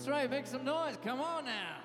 That's right, make some noise, come on now.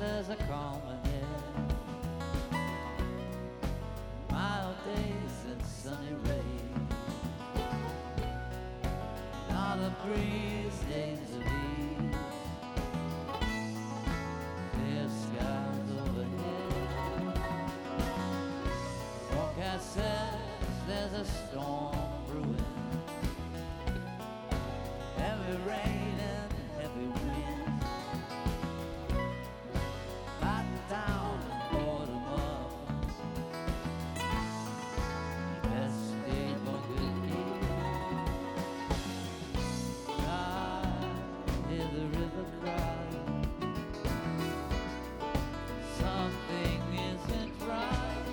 There's a calm here, mild days and sunny rays, not a breeze, days of ease, clear skies overhead. Forecast says there's a storm brewing, heavy rain and heavy wind. Down and board them up. Best day for good deed. I hear the river cry. Something isn't right.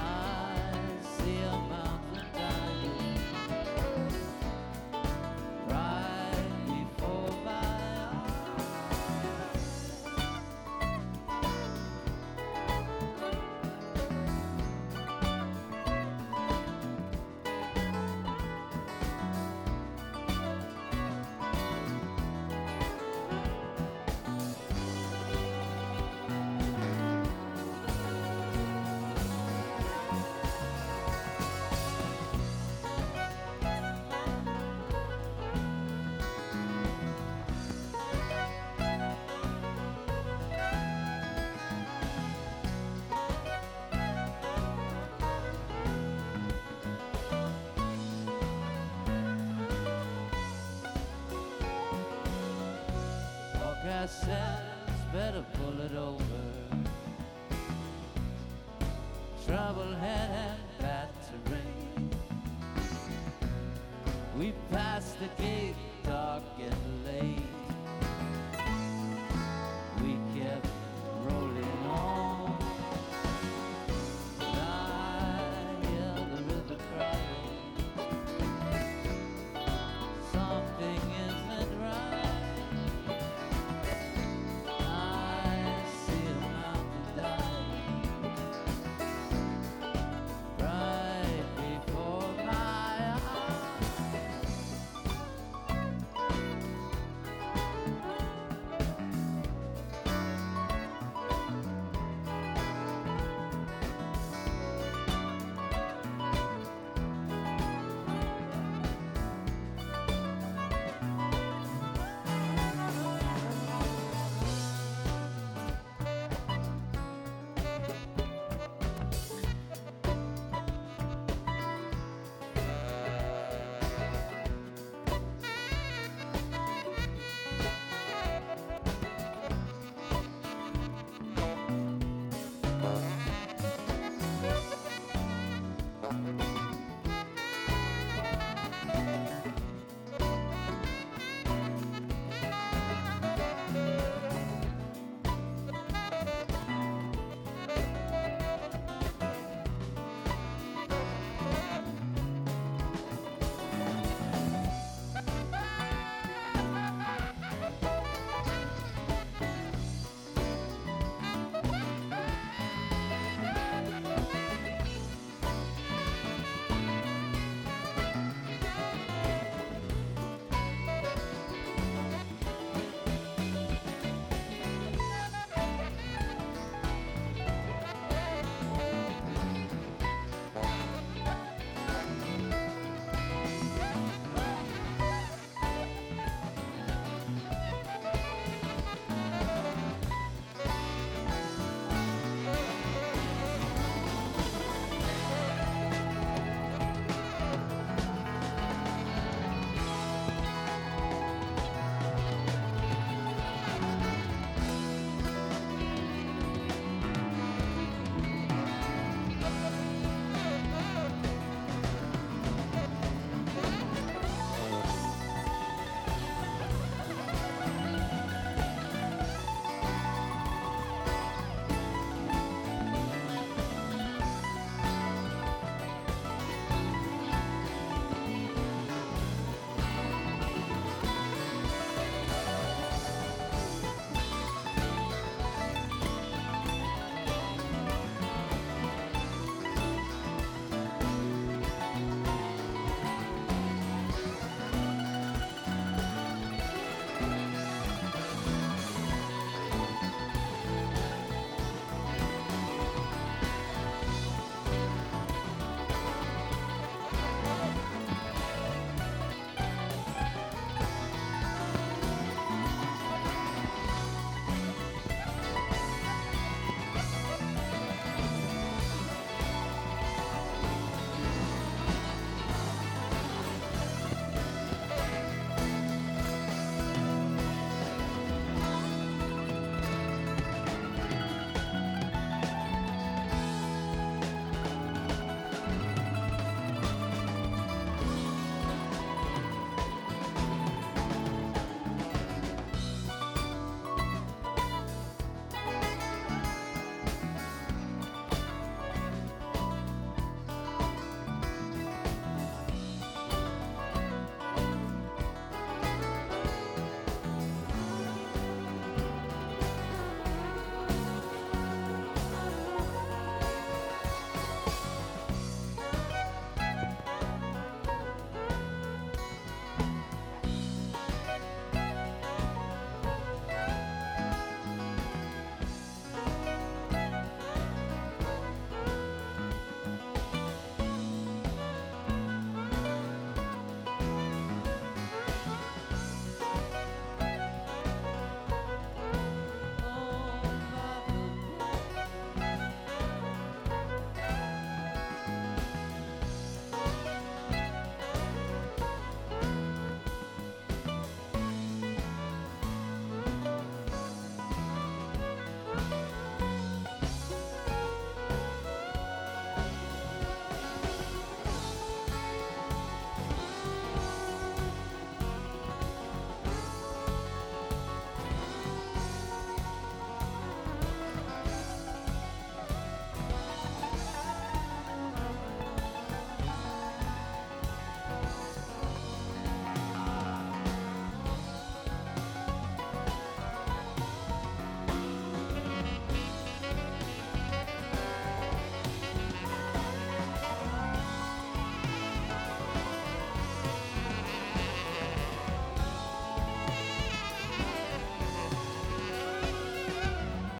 I see a mountain dying right before my better pull it over. Trouble head and bad terrain. We passed the gate, dark and